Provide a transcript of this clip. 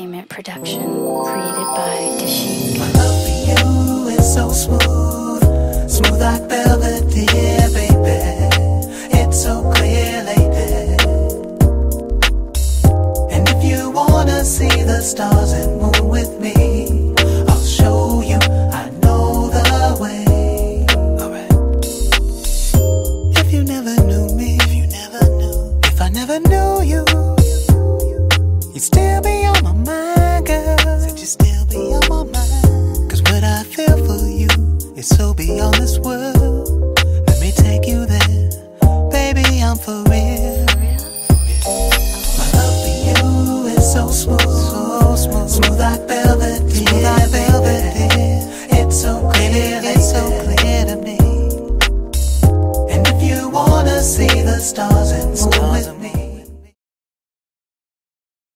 entertainment production created by Dishy. My love for you is so smooth, smooth like velvet, dear baby. It's so clear lately. And if you wanna see the stars and moon with me, I'll show you I know the way. Alright. If you never knew me, if you never knew, if I never knew you, you'd still be on my mind, girl. Said you'd still be on my mind. Cause what I feel for you is so beyond this world. Let me take you there, baby, I'm for real. My love for you is so smooth, so smooth, smooth like velvet, smooth like velvet. It's so clear, it's so clear to me. And if you wanna see the stars.